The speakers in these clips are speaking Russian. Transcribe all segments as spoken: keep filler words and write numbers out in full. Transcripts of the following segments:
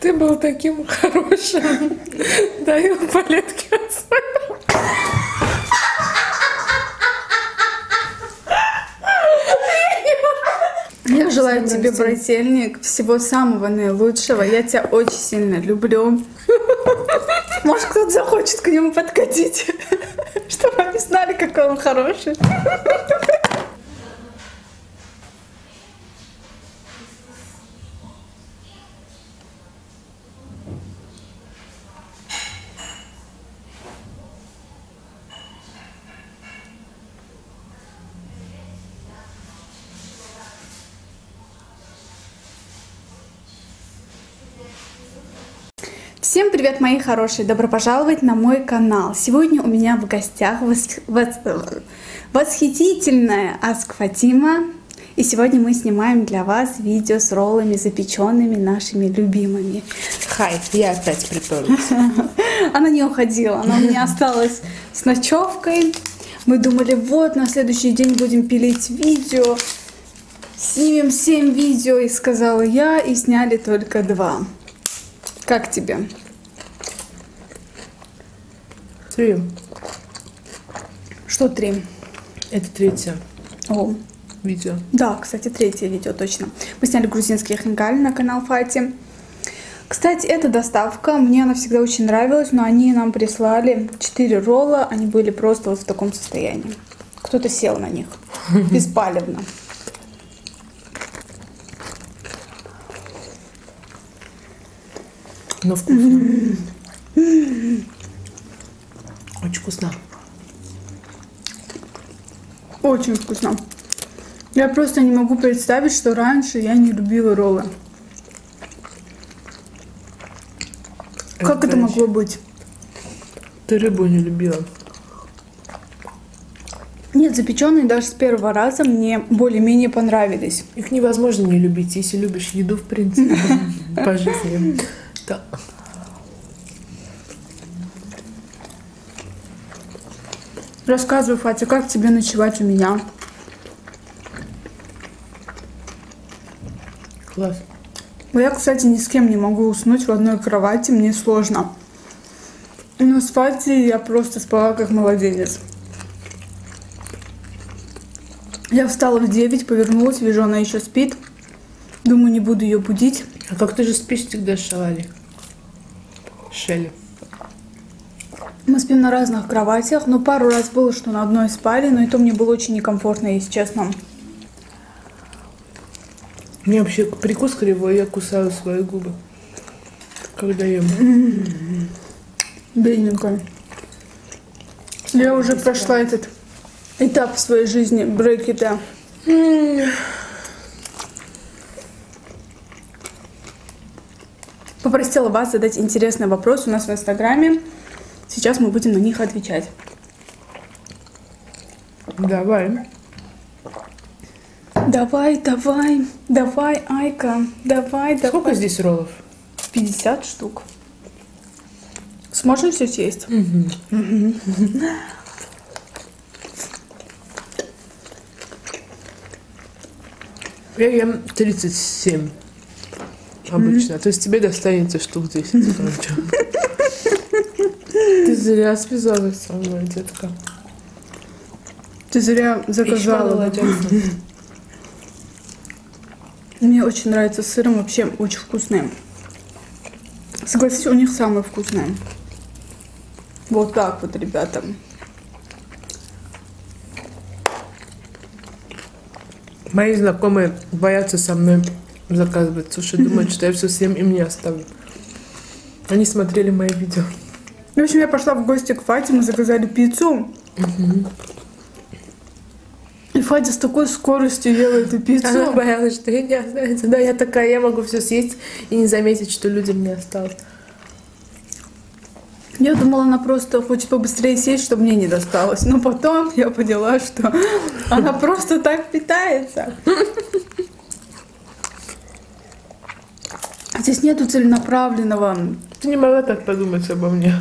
Ты был таким хорошим. Дай он палетки оставил. Я желаю тебе, брательник, всего самого наилучшего. Я тебя очень сильно люблю. Может, кто-то захочет к нему подкатить, чтобы они знали, какой он хороший. Всем привет, мои хорошие! Добро пожаловать на мой канал! Сегодня у меня в гостях восх... вос... восхитительная Аск Фатима. И сегодня мы снимаем для вас видео с роллами, запеченными нашими любимыми. Хай, я опять приперлась. Она не уходила, она у меня осталась с ночевкой. Мы думали, вот, на следующий день будем пилить видео. Снимем семь видео, и сказала я, и сняли только два. Как тебе? Три. Что три? Это третье. О. Видео. Да, кстати, третье видео, точно. Мы сняли грузинские хинкали на канал Фати. Кстати, эта доставка, мне она всегда очень нравилась, но они нам прислали четыре ролла, они были просто вот в таком состоянии. Кто-то сел на них. Беспалевно. Но вкусно. Очень вкусно. Очень вкусно. Я просто не могу представить, что раньше я не любила роллы. Это как это могло быть? Ты рыбу не любила? Нет, запеченные даже с первого раза мне более-менее понравились. Их невозможно не любить, если любишь еду, в принципе, по жизни. Да. Рассказывай, Фатя, как тебе ночевать у меня? Класс. Я, кстати, ни с кем не могу уснуть в одной кровати, мне сложно. Но с Фатей я просто спала как младенец. Я встала в девять, повернулась, вижу, она еще спит. Думаю, не буду ее будить. А как ты же спишь всегда, Шалали? Шелли. Мы спим на разных кроватях, но пару раз было, что на одной спали, но и то мне было очень некомфортно, если честно. Мне вообще прикус кривой, я кусаю свои губы, когда ем. Бедненько. Я уже прошла этот этап в своей жизни, брекета. Попросила вас задать интересный вопрос у нас в Инстаграме. Сейчас мы будем на них отвечать. Давай. Давай, давай, давай, Айка, давай, давай. Сколько здесь роллов? пятьдесят штук. Сможем все съесть? Угу. Угу. Я ем тридцать семь. Обычно. Mm-hmm. То есть тебе достанется штук десять. Ты зря связалась со мной, детка. Ты зря заказала. Мне очень нравится с сыром, вообще очень вкусные. Согласись, у них самые вкусные. Вот так вот, ребята. Мои знакомые боятся со мной заказывать суши, думают, что я все съем и мне оставлю. Они смотрели мои видео. В общем, я пошла в гости к Фате, мы заказали пиццу. Угу. И Фатя с такой скоростью ела эту пиццу. Она боялась, что ей не останется. Да, я такая, я могу все съесть и не заметить, что людям не осталось. Я думала, она просто хочет побыстрее съесть, чтобы мне не досталось. Но потом я поняла, что она просто так питается. Здесь нету целенаправленного. Ты не могла так подумать обо мне.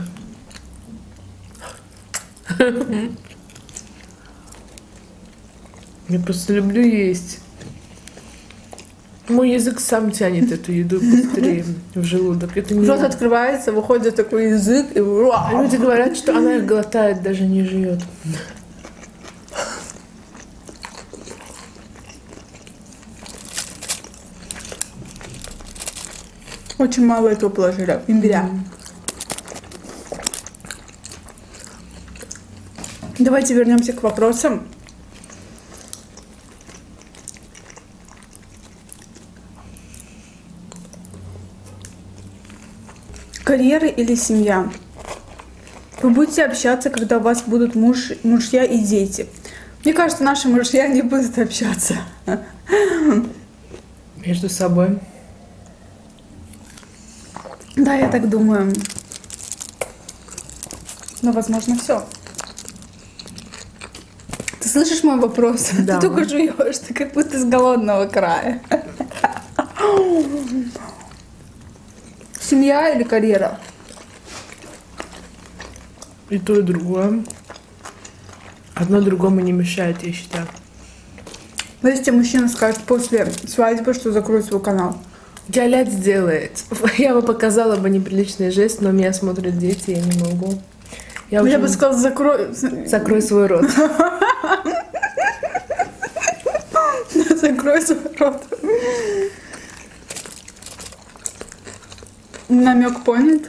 Я просто люблю есть. Мой язык сам тянет эту еду быстрее в желудок. Рот открывается, выходит такой язык, и люди говорят, что она их глотает, даже не жует. Очень мало этого положили, имбиря. Давайте вернемся к вопросам. Карьера или семья? Вы будете общаться, когда у вас будут муж, мужья и дети? Мне кажется, наши мужья не будут общаться. Между собой. Да, я так думаю. Но, возможно, все. Ты слышишь мой вопрос? Да. Ты только жуешь, ты как будто с голодного края. Семья или карьера? И то, и другое. Одно другому не мешает, я считаю. Но если мужчина скажет после свадьбы, что закрой свой канал. Галять сделает. Я бы показала бы неприличный жест, но меня смотрят дети, я не могу. Я, я бы сказала, закрой... Закрой свой рот. Закрой свой рот. Намек понят.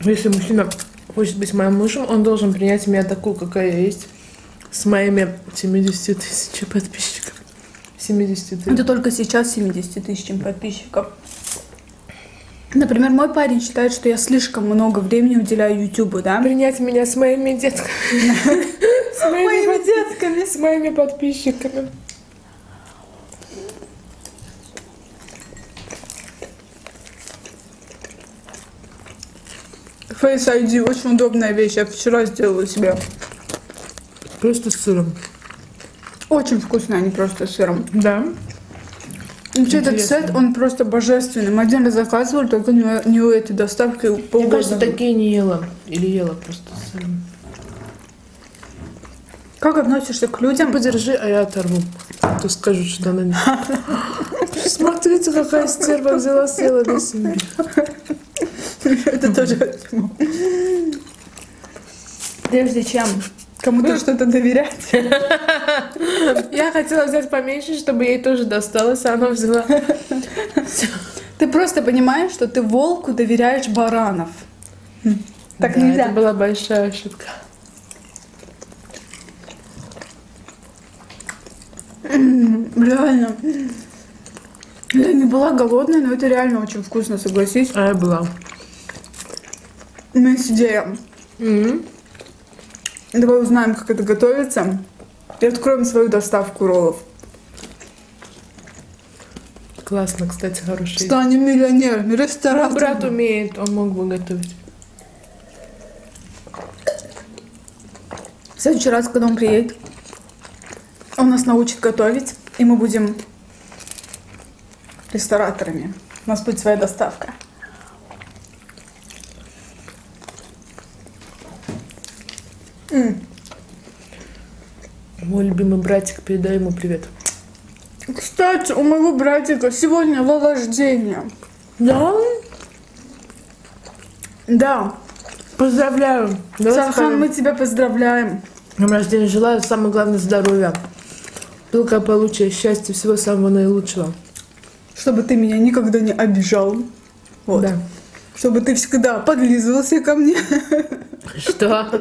Если мужчина хочет быть моим мужем, он должен принять меня такую, какая я есть, с моими семьюдесятью тысячами подписчиков. семьдесят тысяч. Это только сейчас семьюдесят тысячами подписчиков. Например, мой парень считает, что я слишком много времени уделяю ютубу, да? Принять меня с моими детками. С моими детками, с моими подписчиками. Фейс ай ди очень удобная вещь. Я вчера сделала себе. Просто с сыром. Очень вкусно, а не просто с сыром. Да. Вообще этот сет, он просто божественный. Мы один раз заказывали, только не у этой доставки полгода. Я, кажется, такие не ела. Или ела просто с сыром. Как относишься к людям? Подержи, а я оторву. А то скажут, что она не... Смотрите, какая стерва взяла, съела для семьи. Это тоже... Прежде чем... Кому-то что-то доверять. Я хотела взять поменьше, чтобы ей тоже досталось, а она взяла. Ты просто понимаешь, что ты волку доверяешь баранов. Так нельзя. Это была большая ошибка. Реально. Я не была голодная, но это реально очень вкусно, согласись. А я была. Мы сидим. Давай узнаем, как это готовится, и откроем свою доставку роллов. Классно, кстати, хороший. Станем миллионерами, рестораторами. Брат умеет, он мог бы готовить. В следующий раз, когда он приедет, он нас научит готовить, и мы будем рестораторами. У нас будет своя доставка. Мой любимый братик, передай ему привет. Кстати, у моего братика сегодня день рождения. Да? Да. Поздравляю. Сархан, мы тебя поздравляем. Днем рождения желаю, самое главное, здоровья. Благополучия, счастья, всего самого наилучшего. Чтобы ты меня никогда не обижал. Вот. Да. Чтобы ты всегда подлизывался ко мне. Что?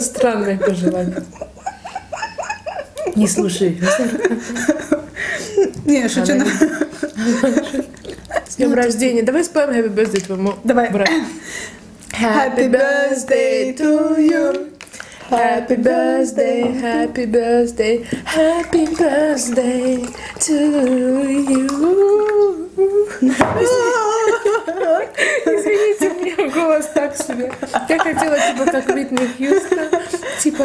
Странное пожелание. Не слушай. Не, шучу. С днем рождения. Давай споем Happy Birthday твоему брату. Happy birthday to you. Happy birthday, happy birthday, happy birthday to you. Извините, у меня голос так себе. Я хотела типа как Уитни Хьюстон, типа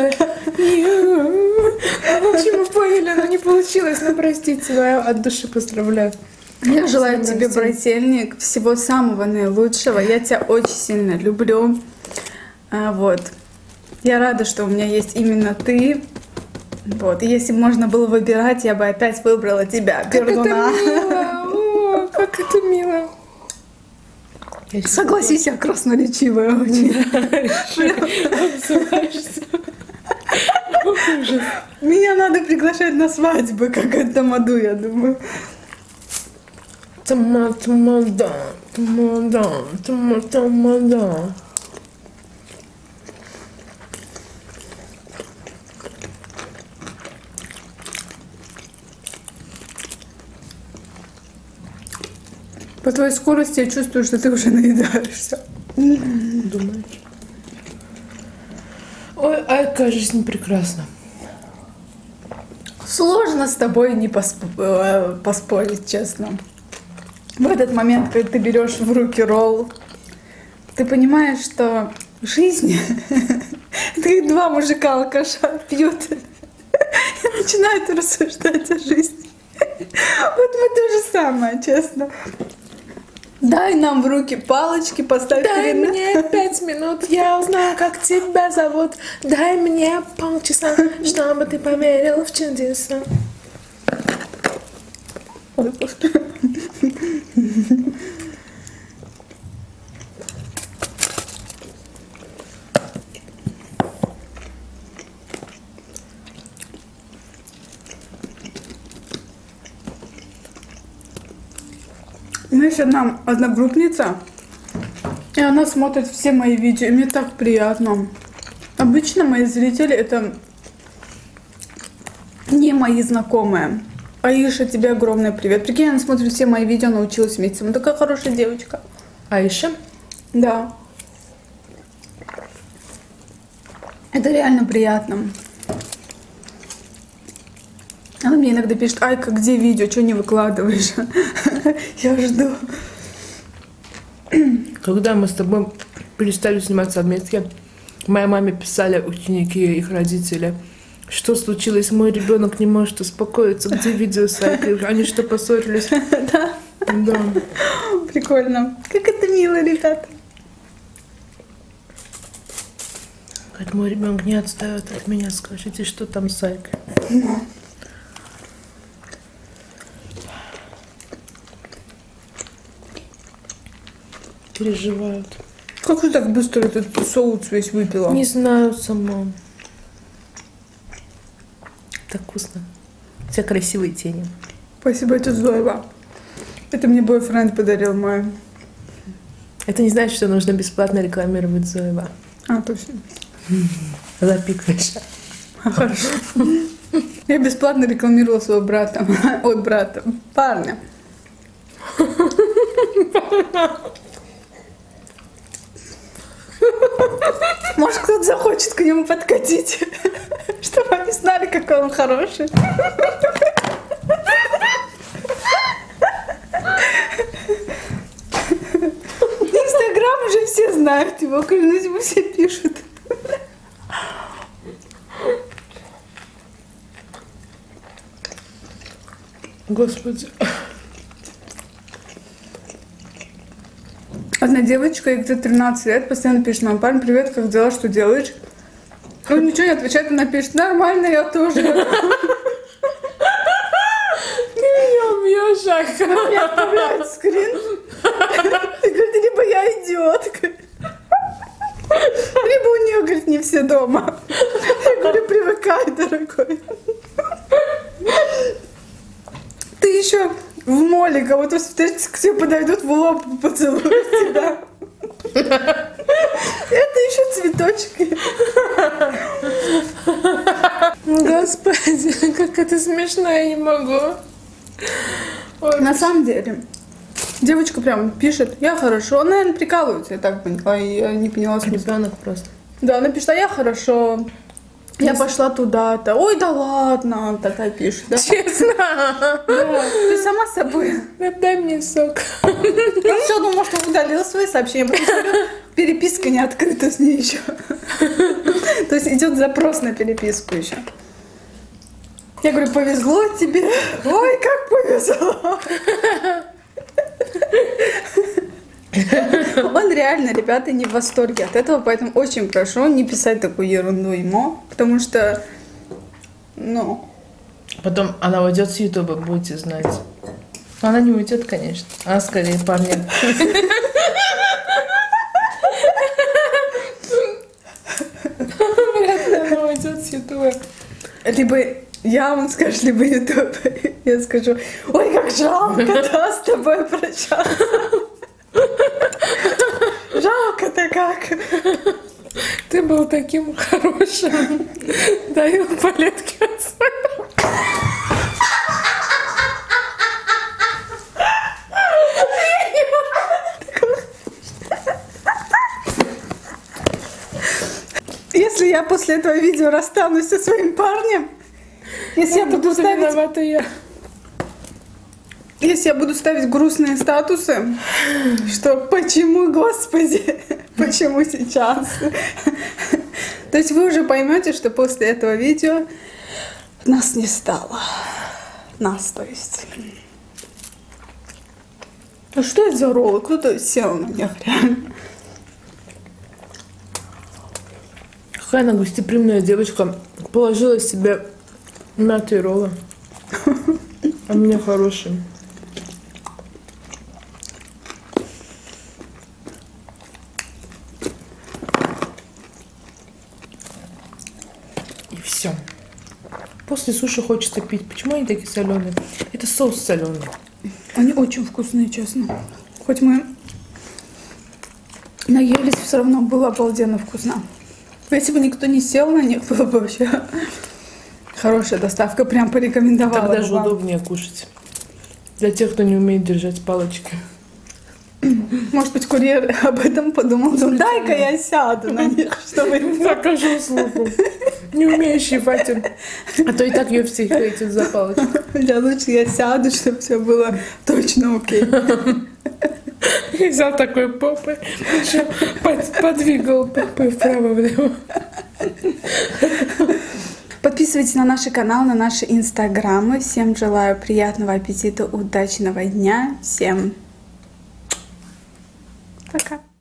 you. В общем, вы поняли, но не получилось, но простите, но я от души поздравляю. Я желаю тебе, брательник, всего самого наилучшего. Я тебя очень сильно люблю. Вот. Я рада, что у меня есть именно ты. Вот, и если бы можно было выбирать, я бы опять выбрала тебя, пердуна. О, как это мило. Согласись, я красноречивая очень. Меня надо приглашать на свадьбы, как это тамаду, я думаю. Тамада, тамада, тамада, тамада. По твоей скорости я чувствую, что ты уже наедаешься. Думаешь? Ой, ай, какая жизнь прекрасна. Сложно с тобой не посп... поспорить, честно. В этот момент, когда ты берешь в руки ролл, ты понимаешь, что жизнь... Ты два мужика-алкаша пьют и начинают рассуждать о жизни. Вот мы то же самое, честно. Дай нам в руки палочки, поставь. Дай вина. Мне пять минут, я узнаю, как тебя зовут. Дай мне полчаса, чтобы ты поверил в чудеса. Ой, у меня еще одна одногруппница, и она смотрит все мои видео, и мне так приятно. Обычно мои зрители — это не мои знакомые. Аиша, тебе огромный привет. Прикинь, она смотрит все мои видео, научилась вместе. Она такая хорошая девочка. Аиша? Да. Это реально приятно. Она мне иногда пишет: Айка, где видео, что не выкладываешь? Я жду. Когда мы с тобой перестали сниматься вместе, моей маме писали ученики и их родители: что случилось, мой ребенок не может успокоиться, где видео с Айкой? Они что, поссорились? Да. Да. Прикольно. Как это мило, ребята. Говорит, мой ребенок не отстает от меня, скажите, что там с Айкой? Переживают. Как ты так быстро этот соус весь выпила? Не знаю сама. Так вкусно. У тебя красивые тени. Спасибо, это Зоева. Это мне бойфренд подарил мой. Это не значит, что нужно бесплатно рекламировать Зоева. А, точно. Запикаешь. Хорошо. Я бесплатно рекламировала своего брата. Ой, брата. Парня. Может, кто-то захочет к нему подкатить, чтобы они знали, какой он хороший. Инстаграм уже все знают его, клянусь, ему все пишут. Господи. Одна девочка, ей где-то тринадцать лет, постоянно пишет нам: парень, привет, как дела, что делаешь? Он ничего не отвечает, она пишет: нормально, я тоже. Ты меня бьешь, Ака. Я отправляю скрин. Ты, говорит, либо я идиотка, либо у нее, говорит, не все дома. Я говорю: привыкай, дорогой. Ты еще... в моле кого-то встретишь, к тебе подойдут, в лоб поцелуют тебя. Это еще цветочки. Господи, как это смешно, я не могу. На самом деле, девочка прям пишет: я хорошо. Она, наверное, прикалывается, я так поняла, я не поняла смысла. Просто. Да, она пишет: а я хорошо. Я пошла туда-то. Ой, да ладно, такая пишет. Да? Честно? Да. Ты сама с собой? Дай мне сок. Я все думала, может, он удалил свои сообщения. Переписка не открыта с ней еще. То есть идет запрос на переписку еще. Я говорю: повезло тебе. Ой, как повезло. Он реально, ребята, не в восторге от этого, поэтому очень прошу не писать такую ерунду ему, потому что Ну. Потом она уйдет с Ютуба, будете знать. Она не уйдет, конечно. А скорее парня. Вряд ли она уйдет с Ютуба. Либо я вам скажу, либо Ютуб. Я скажу, ой, как жалко, да, с тобой прощаться. Жалко-то как. Ты был таким хорошим. Даю палетки от своего. Если я после этого видео расстанусь со своим парнем, если я буду ставить... Если я буду ставить грустные статусы, что почему, Господи, почему сейчас? То есть вы уже поймете, что после этого видео нас не стало. Нас, то есть. Ну что это за роллы? Кто-то сел на них, реально. Какая она гостеприимная девочка. Положила себе мятые роллы. А мне хорошие. Все. После суши хочется пить. Почему они такие соленые? Это соус соленый. Они очень вкусные, честно. Хоть мы наелись, все равно было обалденно вкусно. Если бы никто не сел на них, было бы вообще хорошая доставка. Прям порекомендовала. Так даже удобнее кушать. Для тех, кто не умеет держать палочки. Может быть, курьер об этом подумал. Дай-ка я сяду на них, чтобы им покажу услугу. Не умеющий Фати. А то и так ее все хейтят за палочку. Да, лучше я сяду, чтобы все было точно окей. Я взял такой попой, еще подвигал попой вправо-влево. Подписывайтесь на наш канал, на наши инстаграмы. Всем желаю приятного аппетита, удачного дня. Всем пока.